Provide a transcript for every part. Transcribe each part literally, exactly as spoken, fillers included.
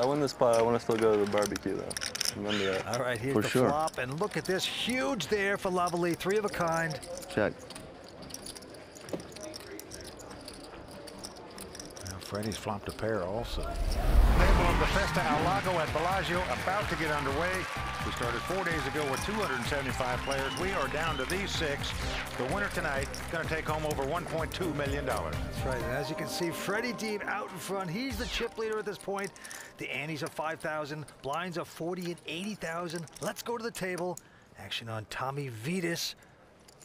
I win this pot, I want to still go to the barbecue, though. Remember that. All right, here's for the sure. flop, and look at this. Huge there for Lavallee, three of a kind. Check. Now Freddie's flopped a pair also. Label of the Festa al Lago at Bellagio about to get underway. We started four days ago with two hundred seventy-five players. We are down to these six. The winner tonight going to take home over one point two million dollars. That's right. And as you can see, Freddie Deeb out in front. He's the chip leader at this point. The antes are five thousand, blinds are forty and eighty thousand. Let's go to the table. Action on Tommy Vitas.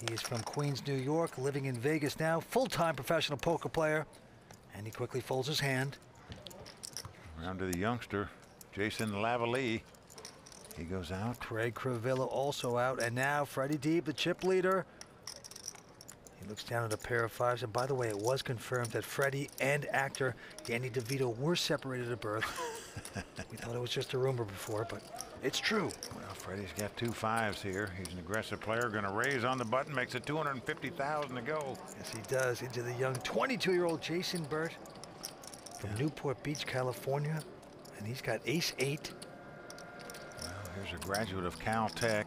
He is from Queens, New York, living in Vegas now. Full-time professional poker player. And he quickly folds his hand. Round to the youngster, Jason Lavallee. He goes out. Craig Crivello also out. And now Freddie Deeb, the chip leader. He looks down at a pair of fives. And by the way, it was confirmed that Freddie and actor Danny DeVito were separated at birth. We thought it was just a rumor before, but it's true. Well, Freddie's got two fives here. He's an aggressive player. Going to raise on the button. Makes it two hundred fifty thousand to go. Yes, he does. Into the young twenty-two-year-old Jason Burt from yeah. Newport Beach, California. And he's got ace eight. Here's a graduate of Caltech,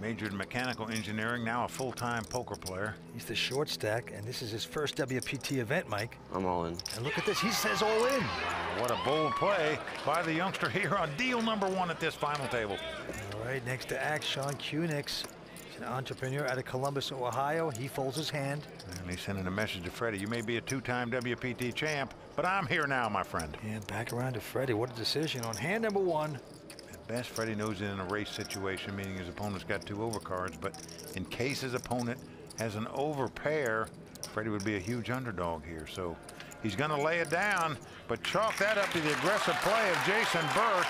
majored in mechanical engineering, now a full-time poker player. He's the short stack, and this is his first W P T event, Mike. I'm all in. And look at this, he says all in. Wow, what a bold play by the youngster here on deal number one at this final table. All right, next to act, Sean Cunix. He's an entrepreneur out of Columbus, Ohio. He folds his hand. And he's sending a message to Freddie. You may be a two-time W P T champ, but I'm here now, my friend. And back around to Freddie. What a decision on hand number one. Best Freddie knows it in a race situation, meaning his opponent's got two overcards, but in case his opponent has an overpair, Freddie would be a huge underdog here. So he's going to lay it down, but chalk that up to the aggressive play of Jason Burt.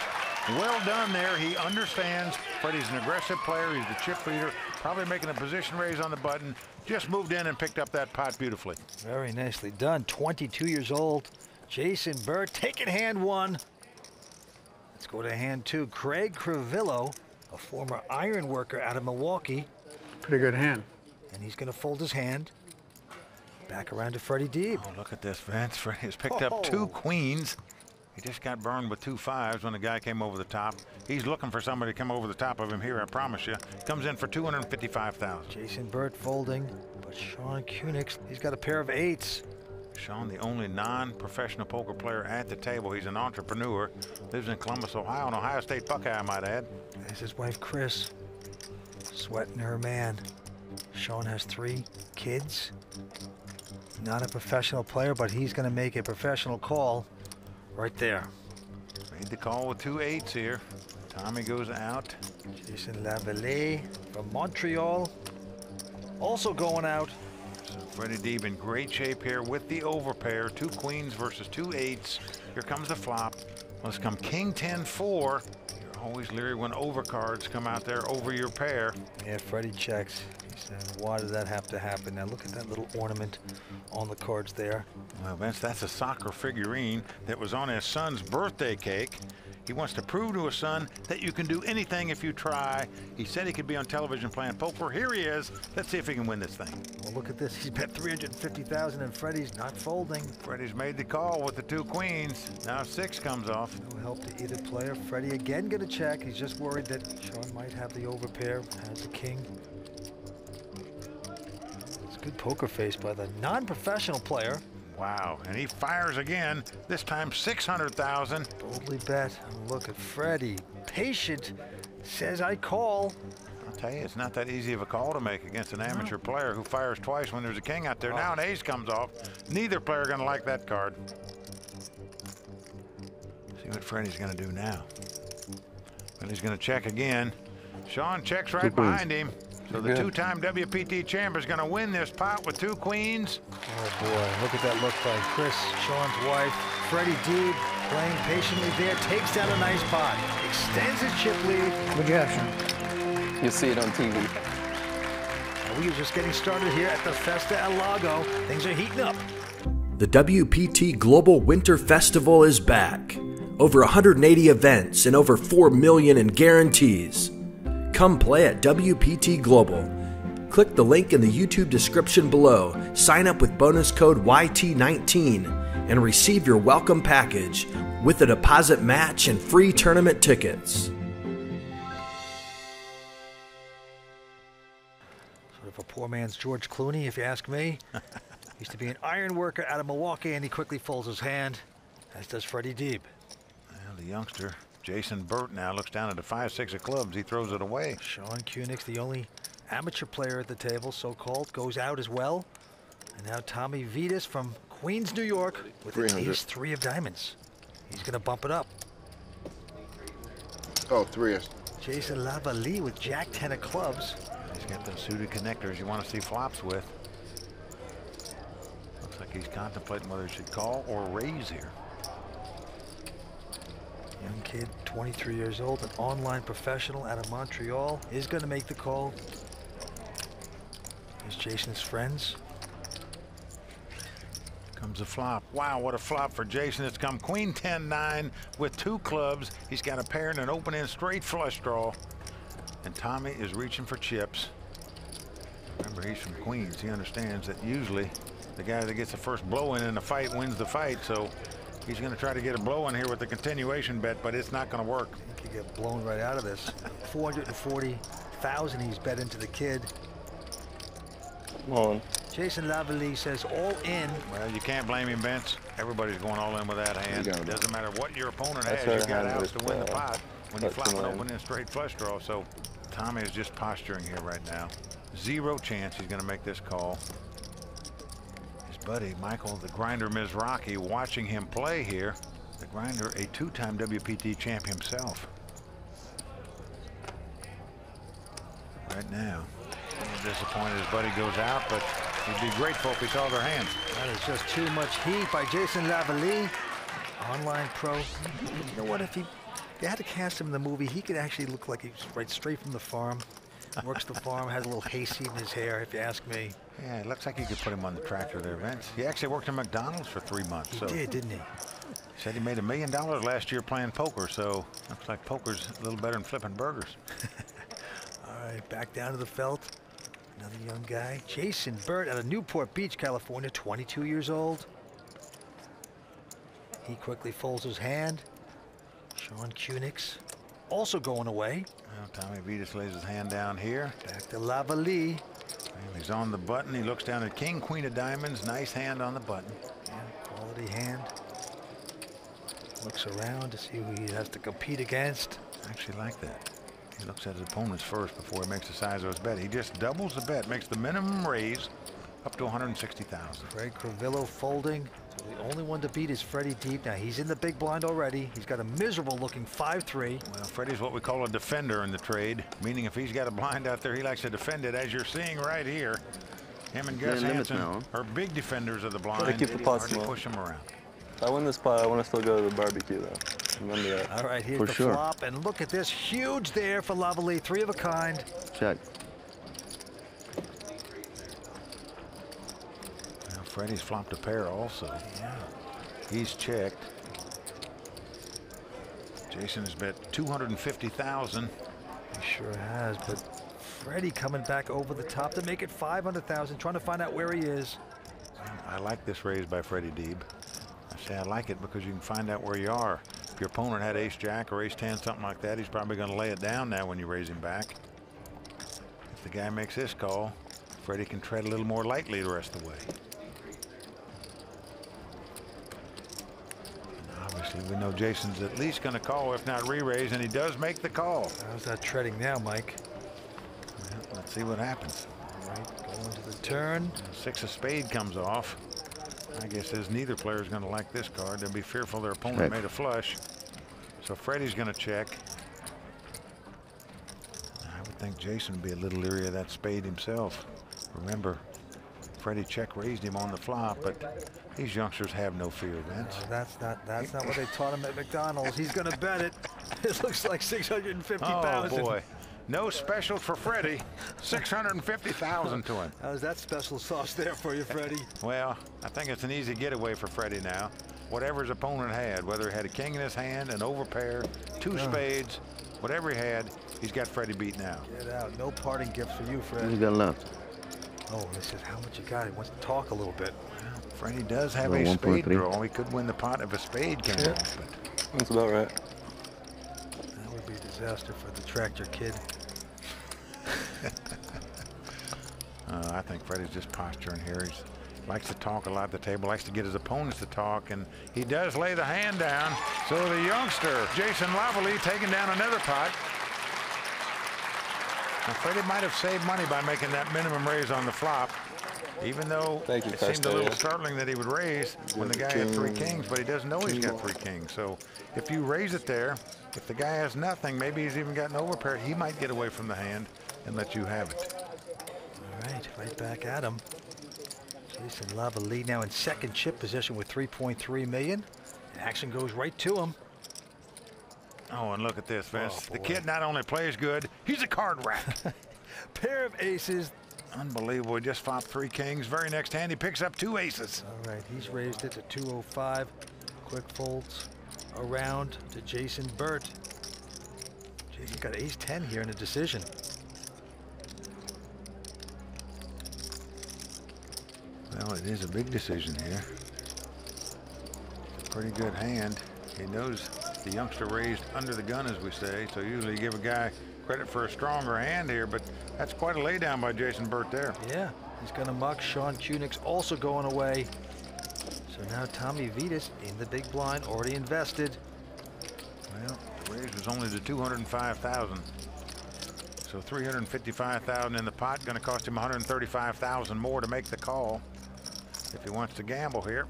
Well done there. He understands Freddie's an aggressive player. He's the chip leader, probably making a position raise on the button. Just moved in and picked up that pot beautifully. Very nicely done. twenty-two years old, Jason Burt taking hand one. Let's go to hand two. Craig Crivello, a former iron worker out of Milwaukee. Pretty good hand. And he's going to fold his hand. Back around to Freddie Deeb. Oh, look at this, Vince. Freddie has picked oh. up two queens. He just got burned with two fives when the guy came over the top. He's looking for somebody to come over the top of him here, I promise you. Comes in for two hundred fifty-five thousand dollars. Jason Burt folding, but Sean Cunix, he's got a pair of eights. Sean, the only non-professional poker player at the table. He's an entrepreneur, lives in Columbus, Ohio, an Ohio State Buckeye, I might add. That's his wife, Chris, sweating her man. Sean has three kids. Not a professional player, but he's going to make a professional call right there. Made the call with two eights here. Tommy goes out. Jason Lavallee from Montreal also going out. Freddie Deeb in great shape here with the overpair. Two queens versus two eights. Here comes the flop. Let's come king ten four. You're always leery when overcards come out there over your pair. Yeah, Freddie checks. He said, why did that have to happen? Now look at that little ornament on the cards there. Well, Vince, that's a soccer figurine that was on his son's birthday cake. He wants to prove to his son that you can do anything if you try. He said he could be on television playing poker. Here he is. Let's see if he can win this thing. Well, look at this. He's bet three hundred fifty thousand dollars, and Freddie's not folding. Freddie's made the call with the two queens. Now six comes off. No help to either player. Freddie again going to check. He's just worried that Sean might have the overpair. Has the king. It's a good poker face by the non-professional player. Wow, and he fires again, this time six hundred thousand. Boldly bet. Look at Freddie. Patient, says I call. I'll tell you, it's not that easy of a call to make against an amateur no. player who fires twice when there's a king out there. Oh. Now an ace comes off. Neither player going to like that card. See what Freddie's going to do now. Well, he's going to check again. Sean checks right behind him. So the two-time W P T champ is going to win this pot with two queens. Oh, boy. Look at that look by Chris, Sean's wife. Freddie Deeb playing patiently there. Takes down a nice pot. Extends his chip lead. Look at him. You'll see it on T V. We are just getting started here at the Festa al Lago. Things are heating up. The W P T Global Winter Festival is back. Over one hundred eighty events and over four million in guarantees. Come play at W P T Global. Click the link in the YouTube description below, sign up with bonus code Y T nineteen, and receive your welcome package with a deposit match and free tournament tickets. Sort of a poor man's George Clooney, if you ask me. He used to be an iron worker out of Milwaukee, and he quickly folds his hand, as does Freddie Deeb. Well, the youngster, Jason Burt, now looks down at a five six of clubs. He throws it away. Sean Cunix, the only amateur player at the table, so-called, goes out as well. And now Tommy Vitas from Queens, New York, with an ace three of diamonds. He's going to bump it up. Oh, three is. Jason Lavallee with jack ten of clubs. He's got those suited connectors you want to see flops with. Looks like he's contemplating whether he should call or raise here. Young kid, twenty-three years old, an online professional out of Montreal, is going to make the call. Here's Jason's friends. Comes a flop. Wow, what a flop for Jason. It's come queen ten nine with two clubs. He's got a pair and an open-end straight flush draw. And Tommy is reaching for chips. Remember, he's from Queens. He understands that usually the guy that gets the first blow in in a fight wins the fight. So he's going to try to get a blow in here with the continuation bet, but it's not going to work. He could get blown right out of this. four hundred forty thousand dollars he's bet into the kid. Come on. Jason Lavallee says all in. Well, you can't blame him, Vince. Everybody's going all in with that hand. It doesn't matter what your opponent has. You've got outs to win the pot when you flop an open-end straight flush draw. So Tommy is just posturing here right now. Zero chance he's going to make this call. Buddy Michael the Grinder Mizrachi watching him play here. The Grinder, a two-time W P T champ himself. Right now, I'm disappointed his buddy goes out, but he'd be grateful if he saw their hands. That is just too much heat by Jason Lavallee, online pro. You know what? If he they had to cast him in the movie, he could actually look like he's right straight from the farm. Works the farm, has a little hayseed in his hair, if you ask me. Yeah, it looks like you could put him on the tractor there, Vince. He actually worked at McDonald's for three months. He so. did, didn't he? He said he made a million dollars last year playing poker, so looks like poker's a little better than flipping burgers. All right, back down to the felt. Another young guy, Jason Burt out of Newport Beach, California, twenty-two years old. He quickly folds his hand. Sean Cunix also going away. Well, Tommy Vitas lays his hand down here. Back to Lavallee. He's on the button. He looks down at king, queen of diamonds. Nice hand on the button. Yeah, quality hand. Looks around to see who he has to compete against. I actually like that. He looks at his opponents first before he makes the size of his bet. He just doubles the bet, makes the minimum raise up to one hundred sixty thousand dollars. Craig Crivello folding. So the only one to beat is Freddie Deeb. Now, he's in the big blind already. He's got a miserable-looking five three. Well, Freddie's what we call a defender in the trade, meaning if he's got a blind out there, he likes to defend it, as you're seeing right here. Him and Gus Hansen are big defenders of the blind. Gotta keep the pot small. Push him around. If I win this pot, I want to still go to the barbecue, though. Remember that. All right, here's for the sure. flop, and look at this. Huge there for Lavallee. Three of a kind. Check. Freddie's flopped a pair also. Yeah. He's checked. Jason has bet two hundred fifty thousand dollars. He sure has, but Freddie coming back over the top to make it five hundred thousand dollars, trying to find out where he is. I like this raise by Freddie Deeb. I say I like it because you can find out where you are. If your opponent had ace-jack or ace ten, something like that, he's probably going to lay it down now when you raise him back. If the guy makes this call, Freddie can tread a little more lightly the rest of the way. We know Jason's at least going to call, if not re-raise, and he does make the call. How's that treading now, Mike? Well, let's see what happens. All right, going to the turn. Six of spade comes off. I guess there's neither player is going to like this card. They'll be fearful their opponent right. made a flush. So Freddie's going to check. I would think Jason would be a little leery of that spade himself. Remember, Freddie check raised him on the flop, but these youngsters have no fear, Vince. No, that's not that's not what they taught him at McDonald's. He's going to bet it. This looks like six hundred fifty thousand. Oh boy, no special for Freddie. six hundred fifty thousand to him. How's that special sauce there for you, Freddie? Well, I think it's an easy getaway for Freddie now. Whatever his opponent had, whether he had a king in his hand, an overpair, two oh. spades, whatever he had, he's got Freddie beat now. Get out. No parting gift for you, Freddie. He's got left. Oh, this is how much you got. He wants to talk a little bit. Freddie does have a spade draw. He could win the pot if a spade came off, but That's about right. That would be a disaster for the tractor kid. uh, I think Freddie's just posturing here. He likes to talk a lot at the table, likes to get his opponents to talk, and he does lay the hand down. So the youngster, Jason Lavallee, taking down another pot. Now, Freddie might have saved money by making that minimum raise on the flop, even though you, it Festa, seemed a little yeah. startling that he would raise when the guy king. had three kings, but he doesn't know he's got three kings. So if you raise it there, if the guy has nothing, maybe he's even got an overpair, he might get away from the hand and let you have it. All right, right back at him. Jason Lavallee now in second chip position with three point three million. Action goes right to him. Oh, and look at this, Vince. Oh, the kid not only plays good, he's a card rack. Pair of aces. Unbelievable. He just flopped three kings. Very next hand, he picks up two aces. All right, he's raised it to two oh five. Quick folds around to Jason Burt. Jason's got ace ten here in a decision. Well, it is a big decision here. It's a pretty good hand. He knows. The youngster raised under the gun, as we say, so usually you give a guy credit for a stronger hand here, but that's quite a laydown by Jason Burt there. Yeah, he's going to muck. Sean Cunix also going away. So now Tommy Vitas in the big blind, already invested. Well, the raise was only to two hundred five thousand dollars. So three hundred fifty-five thousand dollars in the pot, going to cost him one hundred thirty-five thousand dollars more to make the call if he wants to gamble here.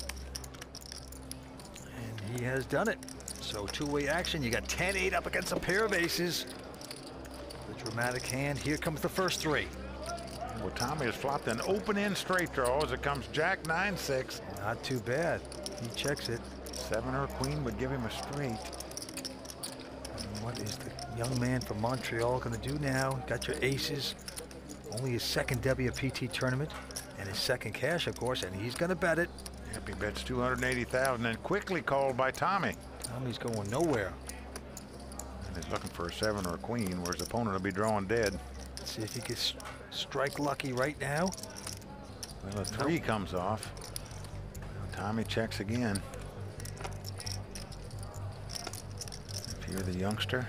And he has done it. So two-way action, you got ten eight up against a pair of aces. The dramatic hand, here comes the first three. Well, Tommy has flopped an open-end straight draw as it comes jack nine six. Not too bad, he checks it. Seven or queen would give him a straight. And what is the young man from Montreal gonna do now? Got your aces, only his second W P T tournament, and his second cash, of course, and he's gonna bet it. Yep, he bets two hundred eighty thousand dollars and quickly called by Tommy. Tommy's going nowhere. And he's looking for a seven or a queen, where his opponent will be drawing dead. Let's see if he can st strike lucky right now. Well, a three nope. comes off. Tommy checks again. If you're the youngster,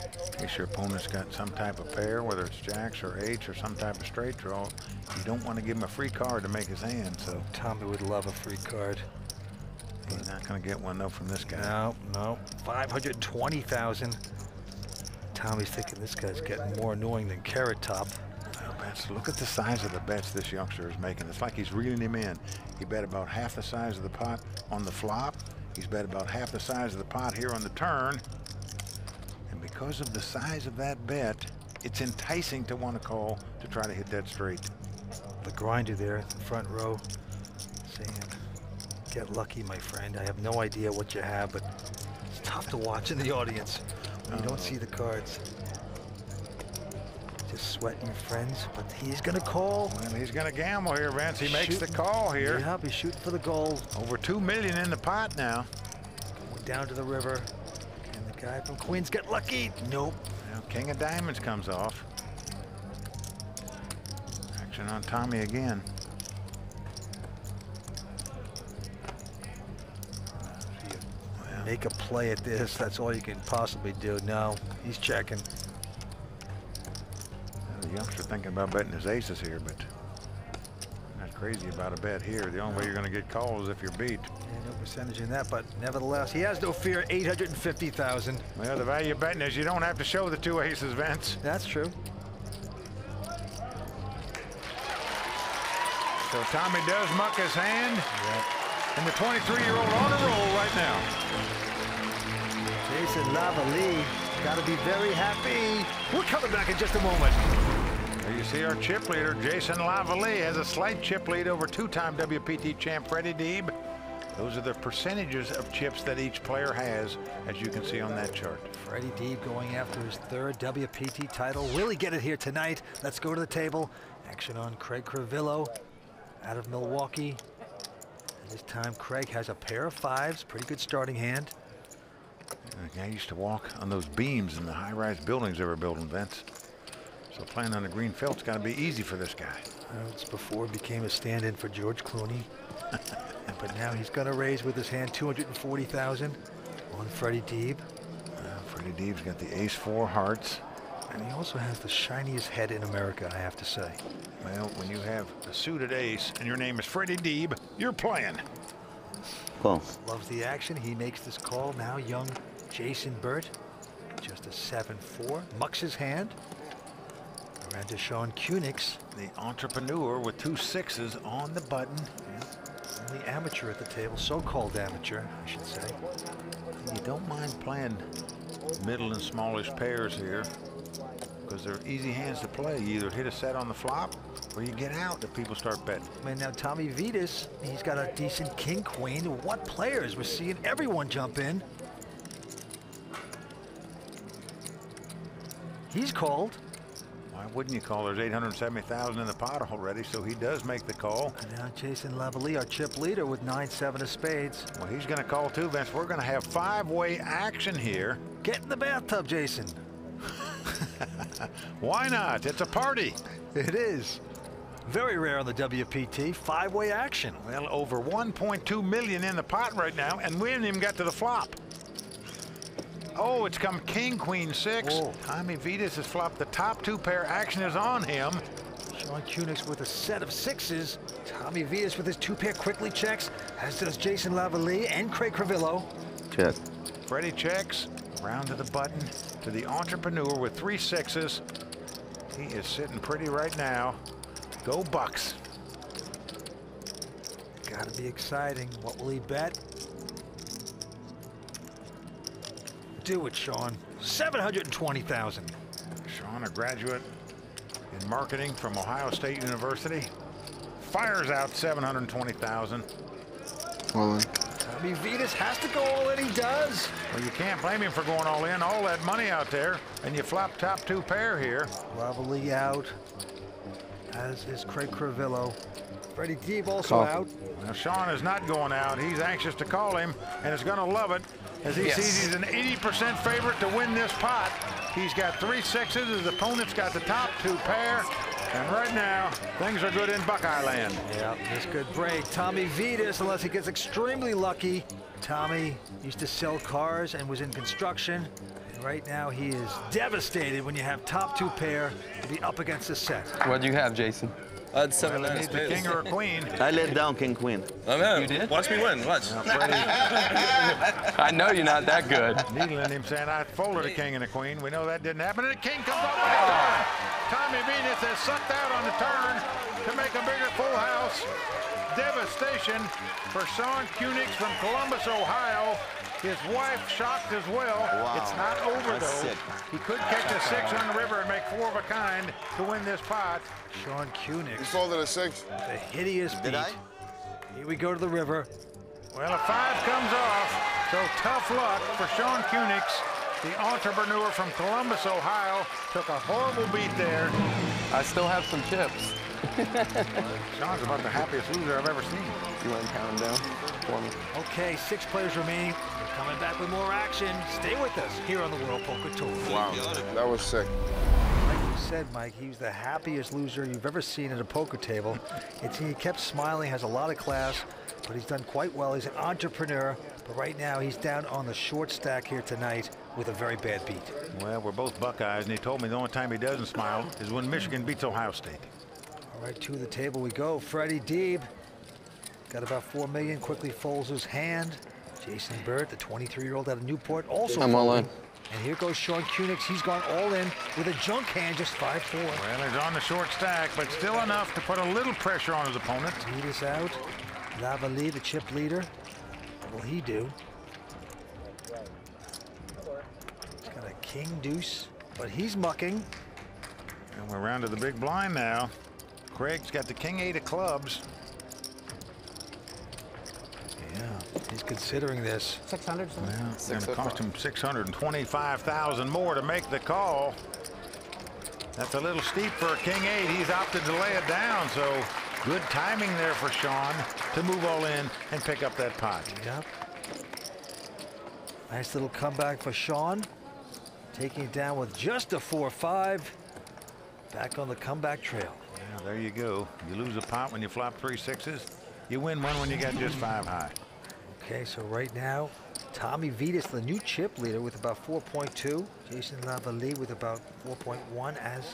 in case your opponent's got some type of pair, whether it's jacks or eights or some type of straight draw, you don't want to give him a free card to make his hand. So Tommy would love a free card. He's not going to get one, though, from this guy. No, no. five hundred twenty thousand. Tommy's thinking this guy's getting more annoying than Carrot Top. Oh, bets. Look at the size of the bets this youngster is making. It's like he's reeling him in. He bet about half the size of the pot on the flop. He's bet about half the size of the pot here on the turn. And because of the size of that bet, it's enticing to want to call to try to hit that straight. The grinder there in the front row saying, get lucky, my friend. I have no idea what you have, but it's tough to watch in the audience when you don't see the cards. Just sweating your friends, but he's going to call. And he's going to gamble here, Vince. He makes the call here. Yeah, he's shooting for the goal. Over two million dollars in the pot now. Going down to the river. And the guy from Queens get lucky. Nope. Now King of Diamonds comes off. Action on Tommy again. Make a play at this. That's all you can possibly do. No, he's checking. The youngster thinking about betting his aces here, but not crazy about a bet here. The only no. way you're going to get calls is if you're beat. Yeah, no percentage in that, but nevertheless, he has no fear. eight hundred fifty thousand. Well, the value of betting is you don't have to show the two aces, Vince. That's true. So Tommy does muck his hand. Yeah. And the twenty-three-year-old on a roll right now. Jason Lavallee got to be very happy. We're coming back in just a moment. There you see our chip leader, Jason Lavallee, has a slight chip lead over two-time W P T champ Freddie Deeb. Those are the percentages of chips that each player has, as you can see on that chart. Freddie Deeb going after his third W P T title. Will he get it here tonight? Let's go to the table. Action on Craig Crivello out of Milwaukee. This time, Craig has a pair of fives. Pretty good starting hand. The guy used to walk on those beams in the high-rise buildings they were building, Vince. So playing on the green felt's got to be easy for this guy. Well, it's before it became a stand-in for George Clooney. But now he's going to raise with his hand two hundred forty thousand. on Freddie Deeb. Uh, Freddie Deeb's got the ace four hearts. And he also has the shiniest head in America, I have to say. Well, when you have a suited ace and your name is Freddie Deeb, you're playing. Cool. Loves the action. He makes this call. Now young Jason Burt, just a seven four, mucks his hand. Around to Sean Cunix, the entrepreneur with two sixes on the button. Yeah. Only amateur at the table, so-called amateur, I should say. You don't mind playing middle and smallish pairs here, because they're easy hands to play. You either hit a set on the flop or you get out if people start betting. Man, now Tommy Vitas, he's got a decent king queen. What players? We're seeing everyone jump in. He's called. Why wouldn't you call? There's eight hundred seventy thousand in the pot already, so he does make the call. And now Jason Lavallee, our chip leader, with nine seven of spades. Well, he's going to call too, Vince. We're going to have five-way action here. Get in the bathtub, Jason. Why not? It's a party. It is. Very rare on the W P T, five-way action. Well, over one point two million in the pot right now, and we haven't even got to the flop. Oh, it's come king, queen, six. Whoa. Tommy Vitas has flopped the top two pair. Action is on him. Sean Cunix with a set of sixes. Tommy Vitas with his two pair quickly checks, as does Jason Lavallee and Craig Crivello. Check. Freddie checks. Round to the button to the entrepreneur with three sixes. He is sitting pretty right now. Go Bucks. Gotta be exciting. What will he bet? Do it, Sean. seven hundred twenty thousand. Sean, a graduate in marketing from Ohio State University, fires out seven hundred twenty thousand. Well, Tommy Vitas has to go all in. He does. Well, you can't blame him for going all in. All that money out there, and you flop top two pair here. Lavallee out, as is Craig Crivello. Freddie Deeb also call. Out. Now, Sean is not going out. He's anxious to call him, and is going to love it, as he yes. sees he's an eighty percent favorite to win this pot. He's got three sixes. His opponent's got the top two pair. And right now, things are good in Buckeye land. Yeah, this good break. Tommy Vitas, unless he gets extremely lucky. Tommy used to sell cars and was in construction. And right now, he is devastated when you have top two pair to be up against the set. What do you have, Jason? I had seven well, nine the king or a queen. I let down king queen. I know. You did? Watch me win. Watch. Now, I know you're not that good. Needling him, saying I folded a king and a queen. We know that didn't happen. And the king comes up with a turn. Tommy Vitas has sucked out on the turn to make a bigger full house. Devastation for Sean Cunix from Columbus, Ohio. His wife shocked as well. Wow. It's not over, though. He could catch a six on the river and make four of a kind to win this pot. Sean Cunix. He folded a six. The hideous beat. Did I? Here we go to the river. Well, a five comes off, so tough luck for Sean Cunix. The entrepreneur from Columbus, Ohio, took a horrible beat there. I still have some chips. Sean's about the happiest loser I've ever seen. You want to count him down for me? Okay, six players remaining. Coming back with more action. Stay with us here on the World Poker Tour. Wow, that was sick. Like you said, Mike, he's the happiest loser you've ever seen at a poker table. It's, he kept smiling, has a lot of class, but he's done quite well. He's an entrepreneur, but right now he's down on the short stack here tonight with a very bad beat. Well, we're both Buckeyes, and he told me the only time he doesn't smile is when Michigan beats Ohio State. All right, to the table we go. Freddie Deeb got about four million, quickly folds his hand. Jason Burt, the twenty-three-year-old out of Newport, also I'm all in. And here goes Sean Cunix. He's gone all in with a junk hand, just five four. Well, he's on the short stack, but still enough to put a little pressure on his opponent. Vitas out. Lavallee, the chip leader. What will he do? He's got a king deuce, but he's mucking. And we're round to the big blind now. Craig's got the king eight of clubs. Yeah, he's considering this. six hundred. Yeah, it's going to cost him six hundred twenty-five thousand more to make the call. That's a little steep for a king eight. He's opted to lay it down, so good timing there for Sean to move all in and pick up that pot. Yep. Nice little comeback for Sean, taking it down with just a four five. Back on the comeback trail. Yeah, there you go. You lose a pot when you flop three sixes. You win one when you got just five high. Okay, so right now, Tommy Vitas, the new chip leader, with about four point two. Jason Lavallee with about four point one, as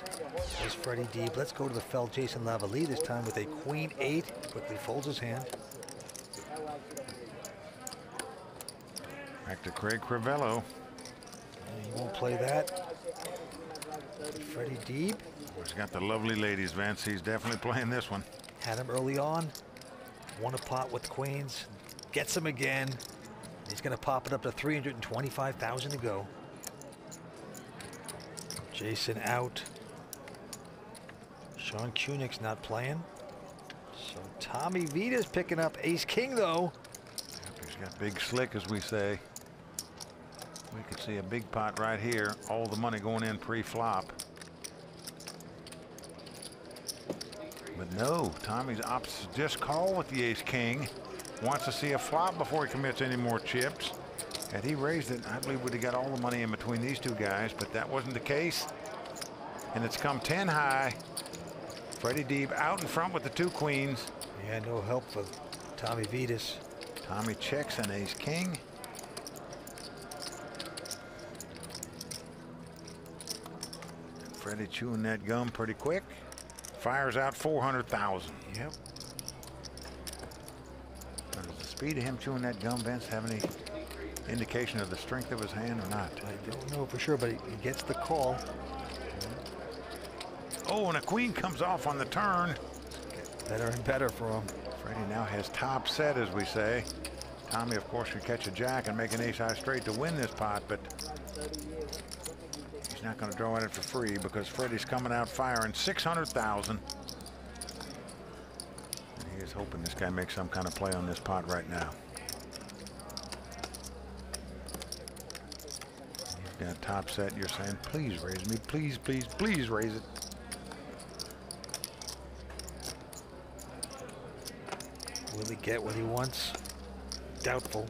is Freddie Deeb. Let's go to the felt Jason Lavallee, this time with a queen eight. Quickly folds his hand. Back to Craig Crivello. He won't play that. Freddie Deeb. He's got the lovely ladies, Vince. He's definitely playing this one. Had him early on. Won a pot with queens. Gets him again. He's going to pop it up to three hundred twenty-five thousand to go. Jason out. Sean Cunix not playing. So Tommy Vitas picking up ace king, though. Yep, he's got big slick, as we say. We could see a big pot right here. All the money going in pre-flop. But no, Tommy opts to just call with the ace king. Wants to see a flop before he commits any more chips. Had he raised it, I believe would have got all the money in between these two guys, but that wasn't the case. And it's come ten high. Freddie Deeb out in front with the two queens. Yeah, no help for Tommy Vitas. Tommy checks an ace king. Freddie chewing that gum pretty quick. Fires out four hundred thousand. Yep. Speed of him chewing that gum, Vince, have any indication of the strength of his hand or not? I don't know for sure, but he gets the call. Oh, and a queen comes off on the turn. Better and better for him. Freddie now has top set, as we say. Tommy, of course, could catch a jack and make an ace high straight to win this pot, but he's not going to draw at it for free because Freddie's coming out firing six hundred thousand. He's hoping this guy makes some kind of play on this pot right now. You've got top set. You're saying, please raise me. Please, please, please raise it. Will he get what he wants? Doubtful.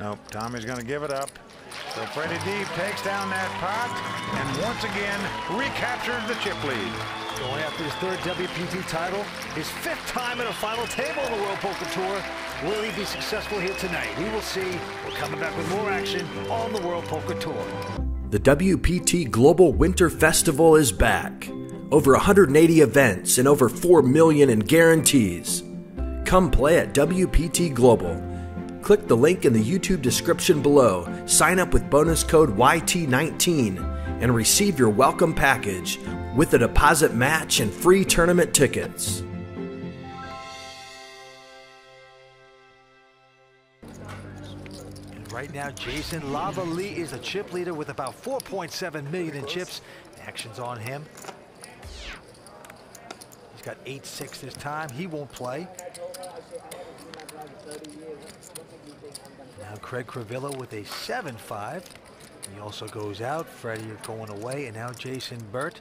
Nope. Tommy's going to give it up. So Freddie Deeb takes down that pot and once again recaptures the chip lead. Going after his third W P T title, his fifth time at a final table on the World Poker Tour. Will he be successful here tonight? We will see. We're coming back with more action on the World Poker Tour. The W P T Global Winter Festival is back. Over one hundred eighty events and over four million in guarantees. Come play at W P T Global. Click the link in the YouTube description below, sign up with bonus code Y T nineteen, and receive your welcome package with a deposit match and free tournament tickets. And right now, Jason Lavallee is the chip leader with about four point seven million in chips. Action's on him. He's got eight six this time. He won't play. Now Craig Crivello with a seven five. He also goes out. Freddie going away, and now Jason Burt.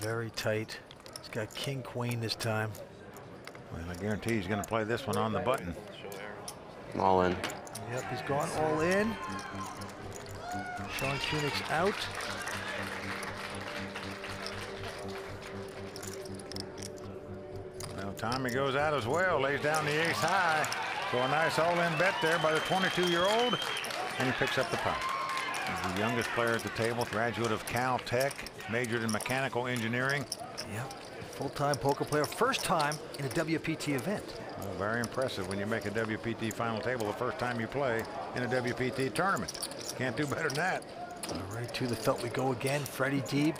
Very tight. He's got king queen this time. Well, I guarantee he's going to play this one on the button. I'm all in. Yep, he's gone all in. Sean Cunix out. Well, Tommy goes out as well. Lays down the ace high. So a nice all-in bet there by the twenty-two-year-old, and he picks up the pot. He's the youngest player at the table, graduate of Caltech, majored in mechanical engineering. Yep, full-time poker player, first time in a W P T event. Well, very impressive when you make a W P T final table the first time you play in a W P T tournament. Can't do better than that. All right, to the felt we go again. Freddie Deeb,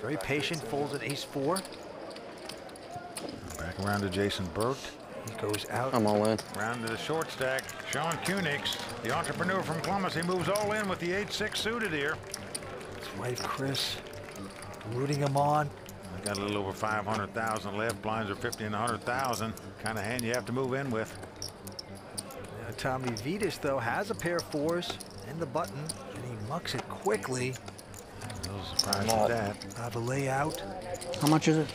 very patient, folds an ace four. Back around to Jason Burt. He goes out. I'm all in. Round to the short stack. Sean Cunix, the entrepreneur from Columbus, he moves all in with the eight six suited here. His wife, Chris, rooting him on. I got a little over five hundred thousand left. Blinds are fifty and one hundred thousand. Kind of hand you have to move in with. Now Tommy Vitas, though, has a pair of fours and the button, and he mucks it quickly. I'm a little surprised at that. I have a layout. How much is it?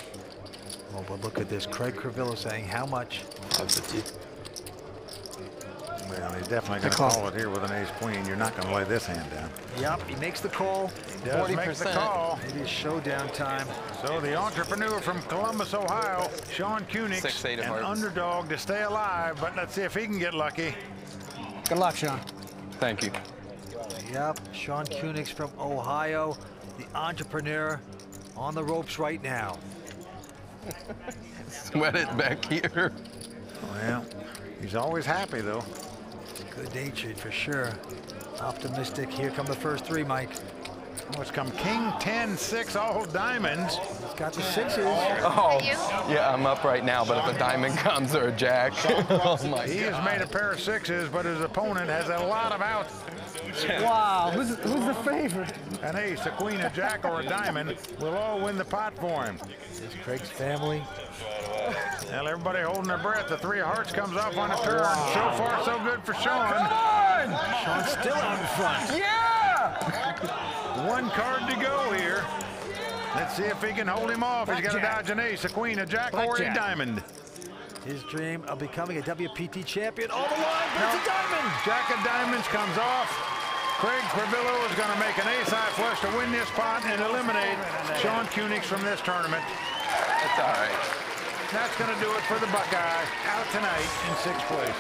Oh, but look at this. Craig Crivello saying how much? five fifty. Well, he's definitely going to call it here with an ace queen. You're not going to lay this hand down. Yep, he makes the call. He does forty percent. Make the call. It is showdown time. So the entrepreneur from Columbus, Ohio, Sean Cunix, Six, eight an underdog to stay alive, but let's see if he can get lucky. Good luck, Sean. Thank you. Yep, Sean Cunix from Ohio, the entrepreneur on the ropes right now. Sweat it back here. Well, he's always happy, though. Good-natured, for sure. Optimistic. Here come the first three, Mike. Oh, it's come king, ten, six, all diamonds. He's got the sixes. Oh, yeah, I'm up right now, but if a diamond comes or a jack, oh my God. He has made a pair of sixes, but his opponent has a lot of outs. Wow, who's, who's the favorite? An ace, a queen, a jack, or a diamond will all win the pot for him. This Craig's family. Well, everybody holding their breath. The three of hearts comes off on the turn. So far, so good for Sean. Come on! Sean's still out in front. Yeah! One card to go here. Let's see if he can hold him off. Black He's got jack. a dodge an ace, a queen, a jack, Black or jack. a diamond. His dream of becoming a W P T champion. All the line, but no. It's a diamond! Jack of diamonds comes off. Craig Crivello is going to make an ace-high flush to win this pot and eliminate Sean Cunix from this tournament. That's all right. That's going to do it for the Buckeye. Out tonight in sixth place.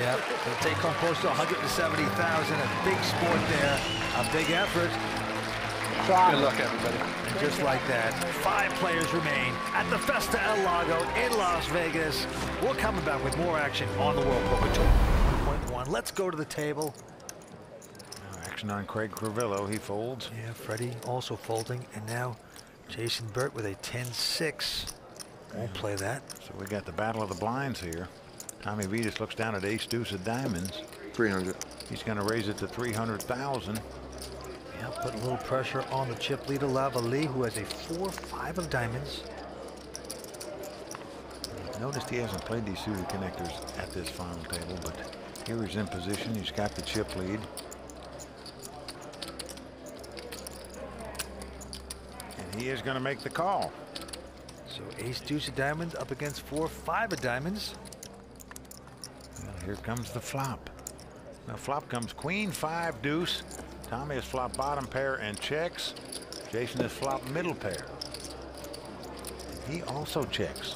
Yep. They'll take home close to one hundred seventy thousand dollars. A big sport there. A big effort. Good luck, everybody. Just like that. Five players remain at the Festa al Lago in Las Vegas. We'll come back with more action on the World Poker Tour. one point one. Let's go to the table. On Craig Crivello, he folds. Yeah, Freddie also folding, and now Jason Burt with a ten six. Won't play that. So we got the battle of the blinds here. Tommy Vitas looks down at ace deuce of diamonds. three hundred. He's going to raise it to three hundred thousand. Yeah, put a little pressure on the chip leader Lavallee, who has a four five of diamonds. Noticed he hasn't played these suited connectors at this final table, but here he's in position. He's got the chip lead. He is going to make the call. So ace deuce of diamonds up against four five of diamonds. Well, here comes the flop. Now flop comes queen five deuce. Tommy has flop bottom pair and checks. Jason has flop middle pair. And he also checks.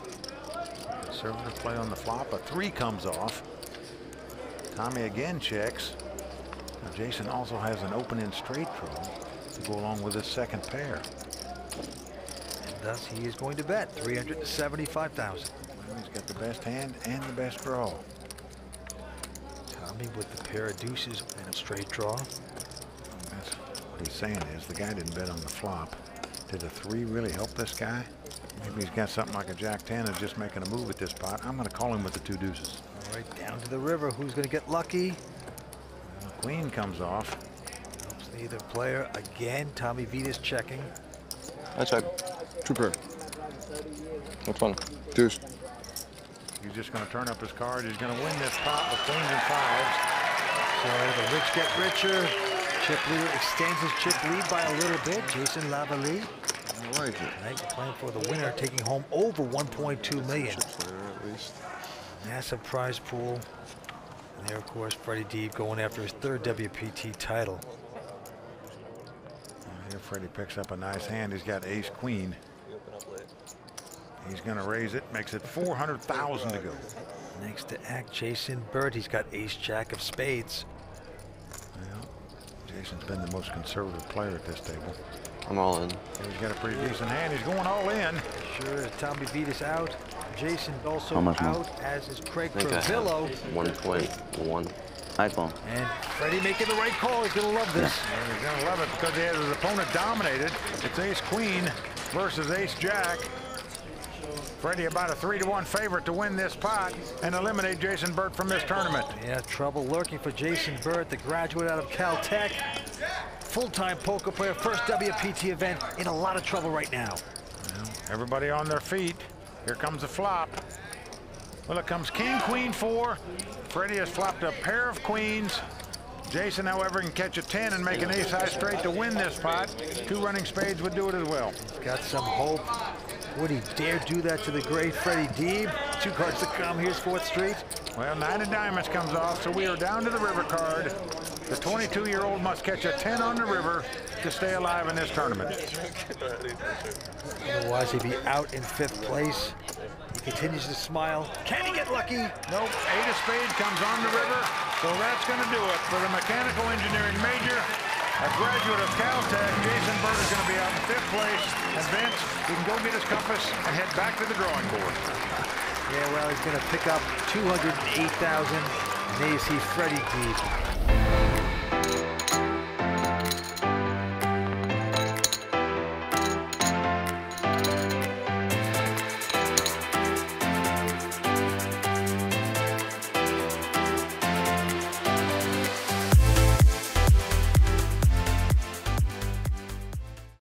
Conservative play on the flop. A three comes off. Tommy again checks. Now Jason also has an open-end straight draw to go along with his second pair. Thus, he is going to bet three hundred seventy-five thousand dollars. Well, he's got the best hand and the best draw. Tommy with the pair of deuces and a straight draw. That's what he's saying is the guy didn't bet on the flop. Did a three really help this guy? Maybe he's got something like a jack ten and just making a move at this pot. I'm going to call him with the two deuces. All right, down to the river. Who's going to get lucky? Well, queen comes off. Helps neither player. Again, Tommy Vitas checking. I check. Two pair. That's fun. Deuce. He's just going to turn up his card. He's going to win this pot with queens and fives. So the rich get richer. Chip leader extends his chip lead by a little bit. Jason Lavallee. I like it. Tonight we're playing for the winner, taking home over one point two million dollars. Massive prize pool. And there, of course, Freddie Deeb going after his third W P T title. Here Freddie picks up a nice hand. He's got ace queen. He's going to raise it, makes it four hundred thousand to go. Next to act, Jason Burt. He's got ace jack of spades. Well, Jason's been the most conservative player at this table. I'm all in. He's got a pretty decent hand. He's going all in. Sure, Tommy Vitas out. Jason also out, more? as is Craig Crivello. one point one. iPhone. And Freddie making the right call. He's going to love this. Yeah. And he's going to love it because he has his opponent dominated. It's ace queen versus ace jack. Freddie about a three to one favorite to win this pot and eliminate Jason Burt from this tournament. Yeah, trouble lurking for Jason Burt, the graduate out of Caltech. Full-time poker player, first W P T event, in a lot of trouble right now. Well, everybody on their feet. Here comes the flop. Well, it comes king, queen, four. Freddie has flopped a pair of queens. Jason, however, can catch a ten and make an ace-high straight to win this pot. Two running spades would do it as well. He's got some hope. Would he dare do that to the great Freddie Deeb? two cards to come. Here's fourth Street. Well, nine of diamonds comes off, so we are down to the river card. The twenty-two-year-old must catch a ten on the river to stay alive in this tournament. Otherwise, he'd be out in fifth place. He continues to smile. Can he get lucky? Nope. Eight of spades comes on the river, so that's going to do it for the mechanical engineering major. A graduate of Caltech, Jason Burt is going to be out in fifth place. And Vince, you can go get his compass and head back to the drawing board. Yeah, well, he's going to pick up two hundred eight thousand. May see Freddie Deeb.